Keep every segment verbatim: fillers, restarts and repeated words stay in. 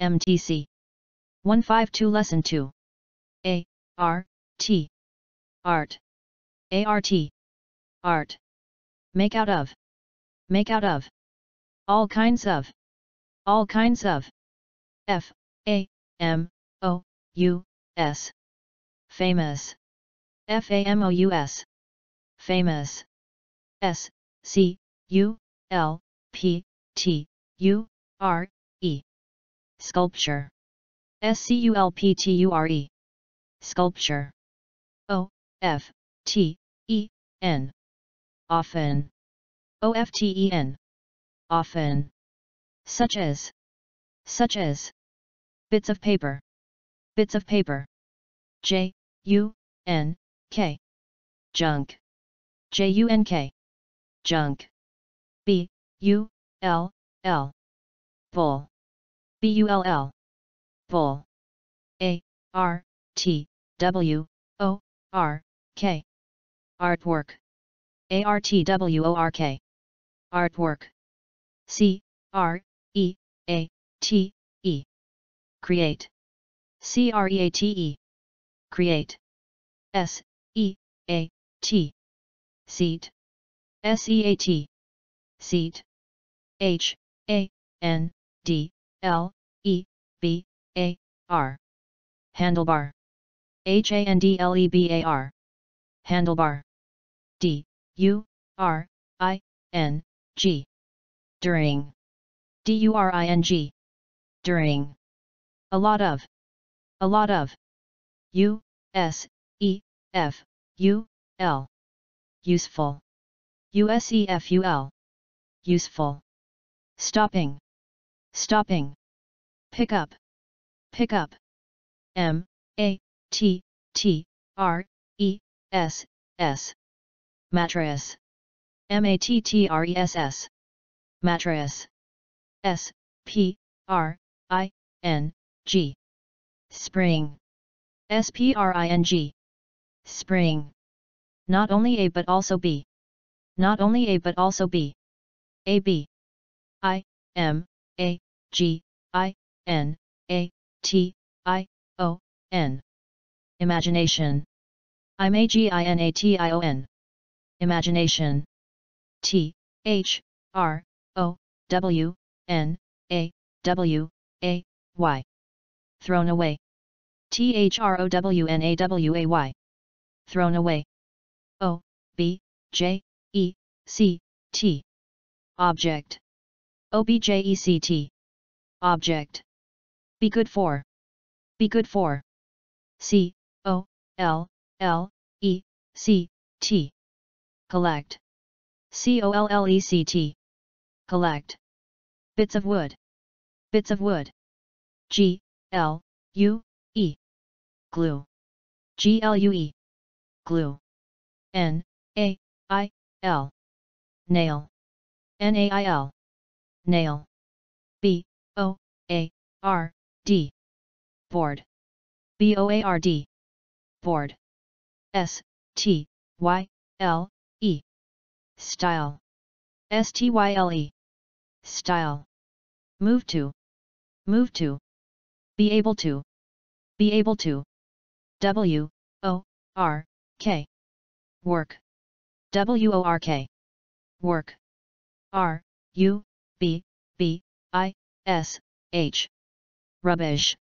M T C. one fifty-two Lesson two. A, R, T. Art. A, R, T. Art. Make out of. Make out of. All kinds of. All kinds of. F, A, M, O, U, S. Famous. F, A, M, O, U, S. Famous. S, C, U, L, P, T, U, R, E. Sculpture. S, C, U, L, P, T, U, R, E. Sculpture. O, F, T, E, N. Often. O, F, T, E, N. Often. Such as. Such as. Bits of paper. Bits of paper. J, U, N, K. Junk. J, U, N, K. Junk. B, U, L, L. Bull. B, U, L, L. Bull. A, R, T, W, O, R, K. Artwork. A, R, T, W, O, R, K. Artwork. C, R, E, A, T, E. Create. C, R, E, A, T, E. Create. S, E, A, T. Seat. S, E, A, T. Seat. H, A, N, D, L, E, B, A, R. Handlebar. H, A, N, D, L, E, B, A, R. Handlebar. D, U, R, I, N, G. During. D, U, R, I, N, G. During. A lot of. A lot of. U, S, E, F, U, L. Useful. U, S, E, F, U, L. Useful. Stopping. Stopping. Pick up. Pick up. M, A, T, T, R, E, S, S. Mattress. M, A, T, T, R, E, S, S. Mattress. S, P, R, I, N, G. Spring. S, P, R, I, N, G. Spring. Not only A but also B. Not only A but also B. A, B. I, M, A, G, I, N, A, T, I, O, N. Imagination. I'm A, G, I, N, A, T, I, O, N. Imagination. T, H, R, O, W, N, A, W, A, Y. Thrown away. T, H, R, O, W, N, A, W, A, Y. Thrown away. O, B, J, E, C, T. Object. O, B, J, E, C, T. Object. Be good for. Be good for. C, O, L, L, E, C, T. Collect. C, O, L, L, E, C, T. Collect. Bits of wood. Bits of wood. G, L, U, E. Glue. G, L, U, E. Glue. N, A, I, L. Nail. N, A, I, L. Nail. B, O, A, R, D. Board. B, O, A, R, D. Board. S, T, Y, L, E. Style. S, T, Y, L, E. Style. Move to. Move to. Be able to. Be able to. W, O, R, K. Work. W, O, R, K. Work. R, U, B, B, I, S, H. Rubbish.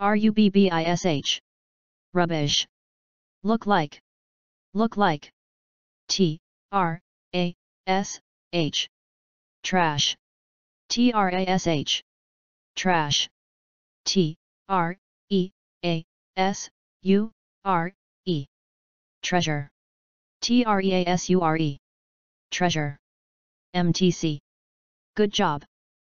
R, U, B, B, I, S, H. Rubbish. Look like. Look like. T, R, A, S, H. Trash. T, R, A, S, H. Trash. T, R, E, A, S, U, R, E. Treasure. T, R, E, A, S, U, R, E. Treasure. M, T, C. Good job.